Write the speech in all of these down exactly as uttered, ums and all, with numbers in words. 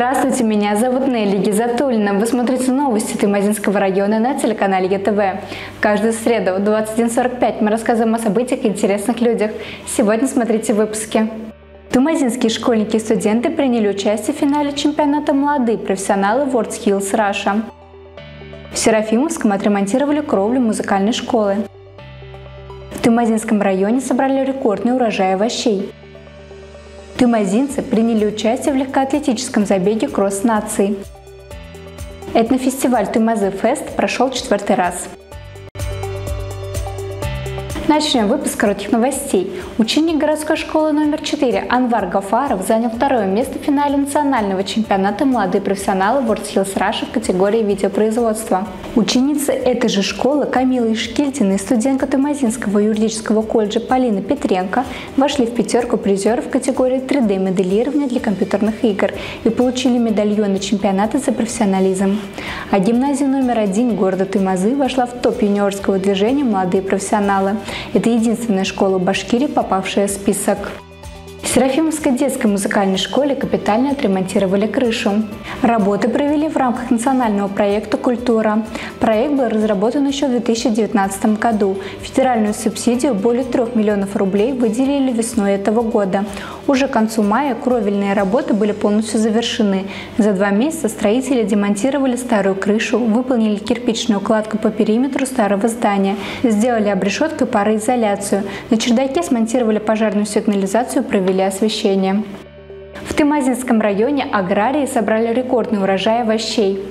Здравствуйте, меня зовут Нелли Гизатуллина. Вы смотрите новости Туймазинского района на телеканале ю ти ви. Каждую среду в двадцать один сорок пять мы рассказываем о событиях и интересных людях. Сегодня смотрите выпуски. Туймазинские школьники и студенты приняли участие в финале чемпионата «Молодые профессионалы» WorldSkills Russia. В Серафимовском отремонтировали кровлю музыкальной школы. В Туймазинском районе собрали рекордный урожай овощей. Туймазинцы приняли участие в легкоатлетическом забеге «Кросс нации». Этнофестиваль «Туймазы фест» прошел четвертый раз. Начнем выпуск коротких новостей. Ученик городской школы номер четыре Анвар Гафаров занял второе место в финале национального чемпионата «Молодые профессионалы» WorldSkills Russia в категории видеопроизводства. Ученица этой же школы Камила Ишкельтина и студентка Туймазинского юридического колледжа Полина Петренко вошли в пятерку призеров в категории три дэ моделирования для компьютерных игр и получили медальоны чемпионата за профессионализм. А гимназия номер один города Туймазы вошла в топ юниорского движения «Молодые профессионалы». Это единственная школа Башкирии, попавшая в список. В Серафимовской детской музыкальной школе капитально отремонтировали крышу. Работы провели в рамках национального проекта «Культура». Проект был разработан еще в две тысячи девятнадцатом году. Федеральную субсидию более трех миллионов рублей выделили весной этого года. Уже к концу мая кровельные работы были полностью завершены. За два месяца строители демонтировали старую крышу, выполнили кирпичную кладку по периметру старого здания, сделали обрешетку и пароизоляцию. На чердаке смонтировали пожарную сигнализацию, провели освещение. В Туймазинском районе аграрии собрали рекордный урожай овощей.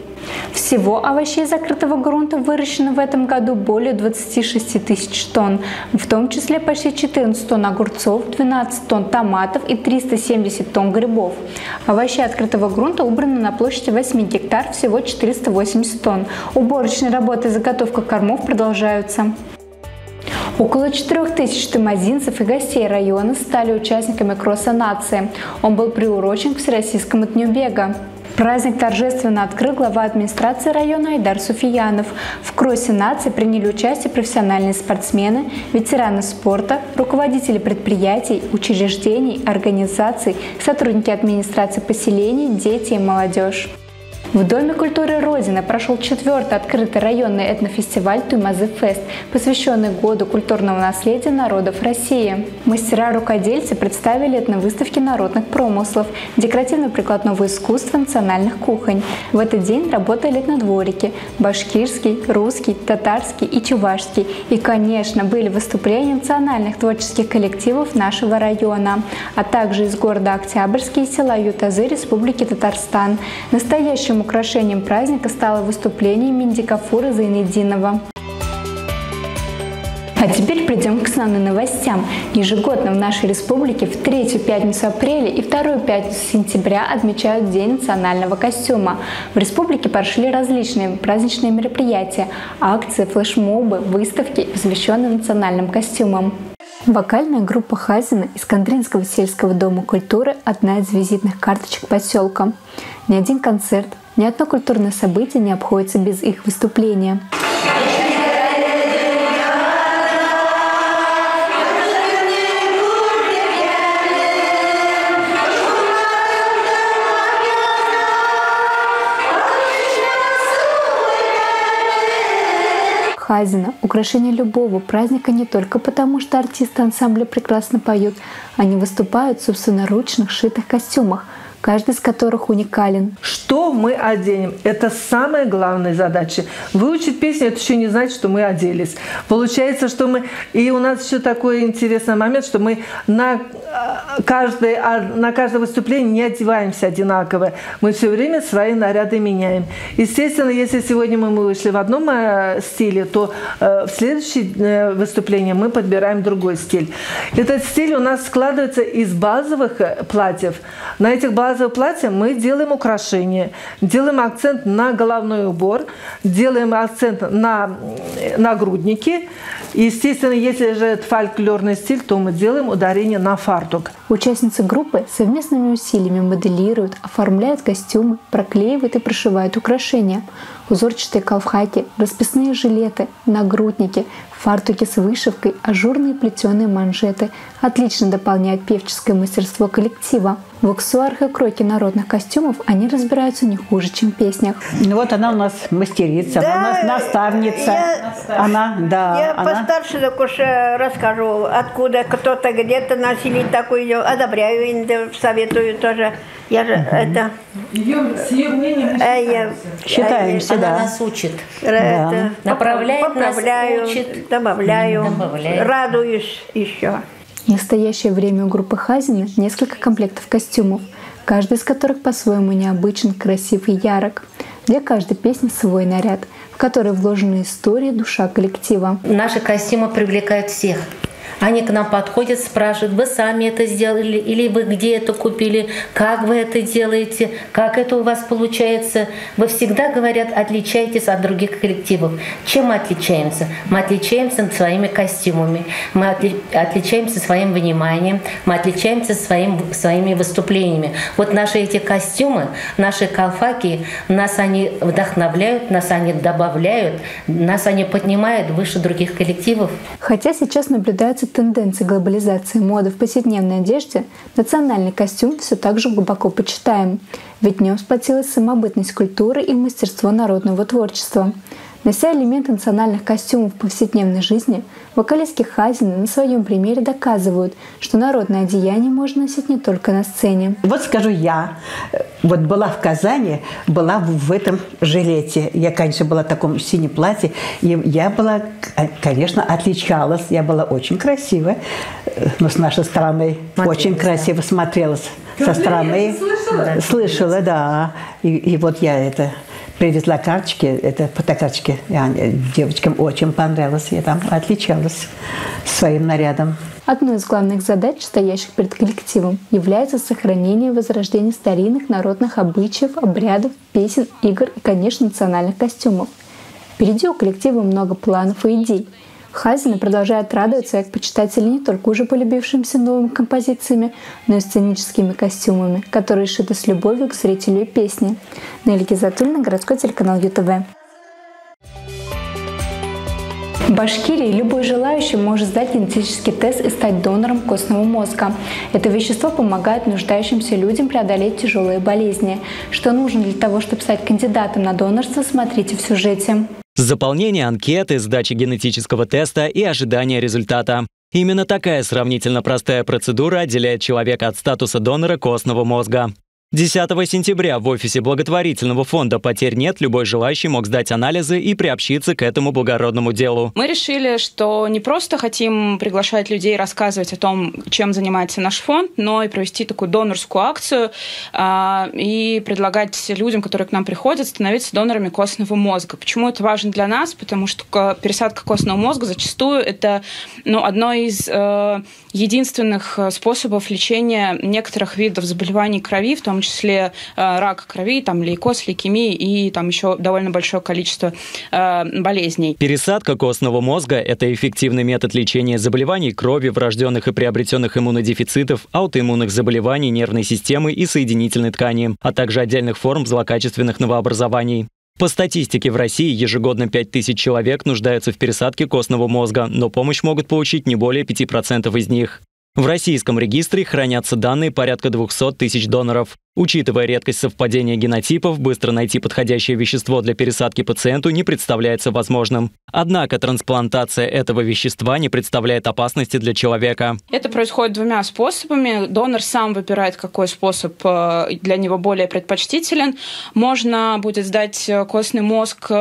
Всего овощей закрытого грунта выращено в этом году более двадцати шести тысяч тонн, в том числе почти четырнадцать тонн огурцов, двенадцать тонн томатов и триста семьдесят тонн грибов. Овощи открытого грунта убраны на площади восьми гектар, всего четыреста восемьдесят тонн. Уборочные работы и заготовка кормов продолжаются. Около четырёх тысяч туймазинцев и гостей района стали участниками Кросса нации. Он был приурочен к Всероссийскому дню бега. Праздник торжественно открыл глава администрации района Айдар Суфиянов. В Кроссе нации приняли участие профессиональные спортсмены, ветераны спорта, руководители предприятий, учреждений, организаций, сотрудники администрации поселений, дети и молодежь. В Доме культуры Родины прошел четвертый открытый районный этнофестиваль «Туймазы фест», посвященный году культурного наследия народов России. Мастера-рукодельцы представили этновыставки народных промыслов, декоративно-прикладного искусства, национальных кухонь. В этот день работали этнодворики – башкирский, русский, татарский и чувашский. И, конечно, были выступления национальных творческих коллективов нашего района, а также из города Октябрьский и села Ютазы Республики Татарстан. Настоящим украшением праздника стало выступление Минди Кафуры Зайнединова. А теперь придем к основным новостям. Ежегодно в нашей республике в третью пятницу апреля и вторую пятницу сентября отмечают День национального костюма. В республике прошли различные праздничные мероприятия, акции, флешмобы, выставки, посвященные национальным костюмам. Вокальная группа Хазина из Кандринского сельского дома культуры – одна из визитных карточек поселка. Ни один концерт, ни одно культурное событие не обходится без их выступления. Хазина – украшение любого праздника не только потому, что артисты ансамбля прекрасно поют, они выступают в собственноручно сшитых костюмах, каждый из которых уникален. Что мы оденем? Это самая главная задача. Выучить песню – это еще не значит, что мы оделись. Получается, что мы… И у нас еще такой интересный момент, что мы на каждое, на каждое выступление не одеваемся одинаково. Мы все время свои наряды меняем. Естественно, если сегодня мы вышли в одном стиле, то в следующее выступление мы подбираем другой стиль. Этот стиль у нас складывается из базовых платьев. На этих базовых базовое платье мы делаем украшения, делаем акцент на головной убор, делаем акцент на нагрудники. Естественно, если же это фольклорный стиль, то мы делаем ударение на фартук. Участницы группы совместными усилиями моделируют, оформляют костюмы, проклеивают и прошивают украшения. узорчатые колхаки, расписные жилеты, нагрудники, фартуки с вышивкой, ажурные плетеные манжеты отлично дополняют певческое мастерство коллектива. В аксессуарах и кройке народных костюмов они разбираются не хуже, чем в песнях. Ну вот она у нас мастерица, да, она у нас наставница. Я, она, да, я она... постарше так уж расскажу, откуда кто-то где-то носили такую, одобряю, советую тоже. Я же угу. это... Ее все умения мы считаемся. Считаемся, да. Она нас учит. Да. Направляет, поправляю, нас учит. Добавляю, добавляет. Радуюсь еще. В настоящее время у группы Хазина несколько комплектов костюмов, каждый из которых по-своему необычен, красив и ярок. Для каждой песни свой наряд, в который вложена история, душа коллектива. Наши костюмы привлекают всех. Они к нам подходят, спрашивают, вы сами это сделали, или вы где это купили, как вы это делаете, как это у вас получается. Вы всегда, говорят, отличаетесь от других коллективов. Чем мы отличаемся? Мы отличаемся своими костюмами, мы отли отличаемся своим вниманием, мы отличаемся своим, своими выступлениями. Вот наши эти костюмы, наши колфаки, нас они вдохновляют, нас они добавляют, нас они поднимают выше других коллективов. Хотя сейчас наблюдается тенденции глобализации моды в повседневной одежде, национальный костюм все так же глубоко почитаем, ведь в нем сплотилась самобытность культуры и мастерство народного творчества. Нося элементы национальных костюмов в повседневной жизни, вокалистки Хазина на своем примере доказывают, что народное одеяние можно носить не только на сцене. Вот скажу я, вот была в Казани, была в этом жилете. Я, конечно, была в таком синем платье, и я была, конечно, отличалась. Я была очень красива, но с нашей стороны смотрелась, очень красиво, да, смотрелась. Со стороны слышала, слышала, да. И, и вот я это... привезла карточки, это фотокарточки, девочкам очень понравилось, я там отличалась своим нарядом. Одной из главных задач, стоящих перед коллективом, является сохранение и возрождение старинных народных обычаев, обрядов, песен, игр и, конечно, национальных костюмов. Впереди у коллектива много планов и идей. Хазина продолжает радовать своих почитателей не только уже полюбившимися новыми композициями, но и сценическими костюмами, которые шиты с любовью к зрителю и песни. Нелли Гизатуллина, городской телеканал ю ти ви. В Башкирии любой желающий может сдать генетический тест и стать донором костного мозга. Это вещество помогает нуждающимся людям преодолеть тяжелые болезни. Что нужно для того, чтобы стать кандидатом на донорство, смотрите в сюжете. Заполнение анкеты, сдача генетического теста и ожидание результата. Именно такая сравнительно простая процедура отделяет человека от статуса донора костного мозга. десятого сентября в офисе благотворительного фонда «Потерь нет» любой желающий мог сдать анализы и приобщиться к этому благородному делу. Мы решили, что не просто хотим приглашать людей рассказывать о том, чем занимается наш фонд, но и провести такую донорскую акцию а, и предлагать людям, которые к нам приходят, становиться донорами костного мозга. Почему это важно для нас? Потому что пересадка костного мозга зачастую это ну, одно из э, единственных способов лечения некоторых видов заболеваний крови, в том в том числе э, рак крови, там, лейкоз, лейкемия и там еще довольно большое количество э, болезней. Пересадка костного мозга – это эффективный метод лечения заболеваний крови, врожденных и приобретенных иммунодефицитов, аутоиммунных заболеваний нервной системы и соединительной ткани, а также отдельных форм злокачественных новообразований. По статистике, в России ежегодно пять тысяч человек нуждаются в пересадке костного мозга, но помощь могут получить не более пяти процентов из них. В российском регистре хранятся данные порядка двухсот тысяч доноров. Учитывая редкость совпадения генотипов, быстро найти подходящее вещество для пересадки пациенту не представляется возможным. Однако трансплантация этого вещества не представляет опасности для человека. Это происходит двумя способами. Донор сам выбирает, какой способ для него более предпочтителен. Можно будет сдать костный мозг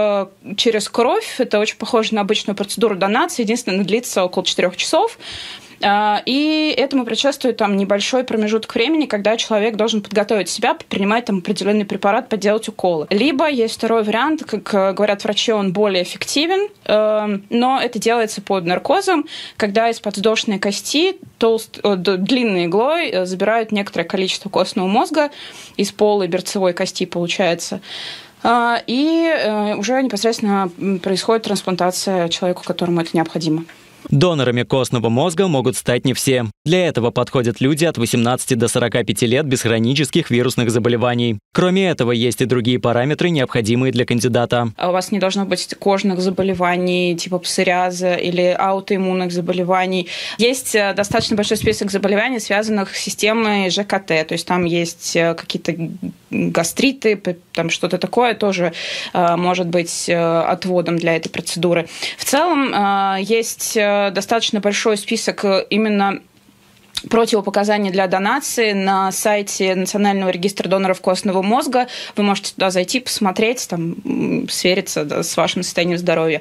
через кровь. Это очень похоже на обычную процедуру донации. Единственное, длится около четырёх часов. И этому предшествует там небольшой промежуток времени, когда человек должен подготовить себя, принимать там определенный препарат, подделать уколы. Либо есть второй вариант, как говорят врачи, он более эффективен, э, но это делается под наркозом, когда из подвздошной кости толст, э, длинной иглой э, забирают некоторое количество костного мозга, из полой берцевой кости получается. Э, и э, уже непосредственно происходит трансплантация человеку, которому это необходимо. Донорами костного мозга могут стать не все. Для этого подходят люди от восемнадцати до сорока пяти лет без хронических вирусных заболеваний. Кроме этого, есть и другие параметры, необходимые для кандидата. У вас не должно быть кожных заболеваний, типа псориаза или аутоиммунных заболеваний. Есть достаточно большой список заболеваний, связанных с системой ЖКТ. То есть там есть какие-то гастриты, там что-то такое тоже может быть отводом для этой процедуры. В целом есть достаточно большой список именно противопоказания для донации на сайте Национального регистра доноров костного мозга. Вы можете туда зайти, посмотреть, там, свериться, да, с вашим состоянием здоровья.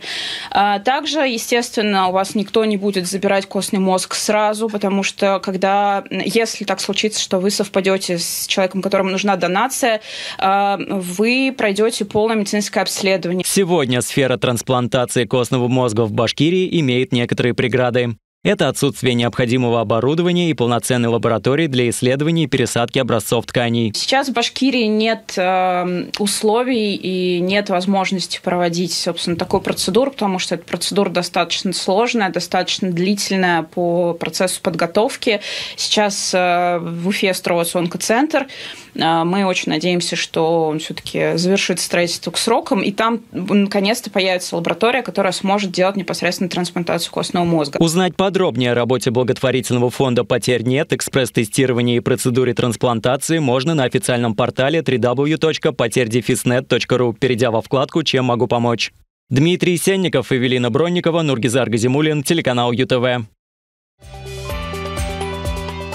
А также, естественно, у вас никто не будет забирать костный мозг сразу, потому что когда, если так случится, что вы совпадете с человеком, которому нужна донация, вы пройдете полное медицинское обследование. Сегодня сфера трансплантации костного мозга в Башкирии имеет некоторые преграды. Это отсутствие необходимого оборудования и полноценной лаборатории для исследований и пересадки образцов тканей. Сейчас в Башкирии нет э, условий и нет возможности проводить, собственно, такую процедуру, потому что эта процедура достаточно сложная, достаточно длительная по процессу подготовки. Сейчас э, в Уфе строится онкоцентр. Э, мы очень надеемся, что он все-таки завершит строительство к срокам, и там наконец-то появится лаборатория, которая сможет делать непосредственно трансплантацию костного мозга. Узнать подробнее Подробнее о работе благотворительного фонда «Потерь нет», экспресс-тестировании и процедуре трансплантации можно на официальном портале дабл ю дабл ю дабл ю точка потерь дефис нет точка ру, перейдя во вкладку «Чем могу помочь». Дмитрий Сенников, Эвелина Бронникова, Нургизар Газимулин, телеканал ю ти ви.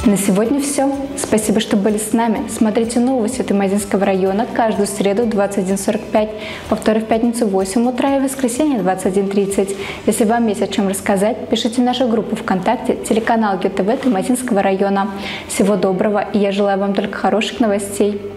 На сегодня все. Спасибо, что были с нами. Смотрите новости Туймазинского района каждую среду в двадцать один сорок пять, повторы в пятницу в восемь утра и в воскресенье в двадцать один тридцать. Если вам есть о чем рассказать, пишите в нашу группу ВКонтакте, телеканал ю ти ви Туймазинского района. Всего доброго, и я желаю вам только хороших новостей.